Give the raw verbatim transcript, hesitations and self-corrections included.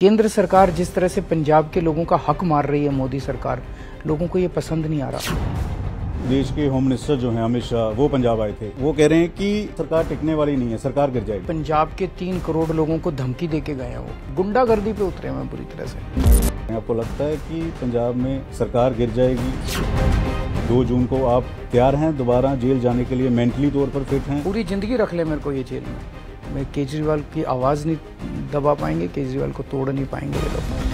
केंद्र सरकार जिस तरह से पंजाब के लोगों का हक मार रही है मोदी सरकार, लोगों को ये पसंद नहीं आ रहा। देश के होम मिनिस्टर जो हैं अमित शाह, वो पंजाब आए थे, वो कह रहे हैं कि सरकार टिकने वाली नहीं है, सरकार गिर जाएगी। पंजाब के तीन करोड़ लोगों को धमकी देके गए हैं, वो गुंडागर्दी पे उतरे हुए हैं पूरी तरह से। आपको लगता है कि पंजाब में सरकार गिर जाएगी? दो जून को आप तैयार हैं दोबारा जेल जाने के लिए? मेंटली तौर पर फिट हैं? पूरी जिंदगी रख ले मेरे को ये जेल में, मैं केजरीवाल की आवाज़ नहीं दबा पाएंगे, केजरीवाल को तोड़ नहीं पाएंगे ये लोग।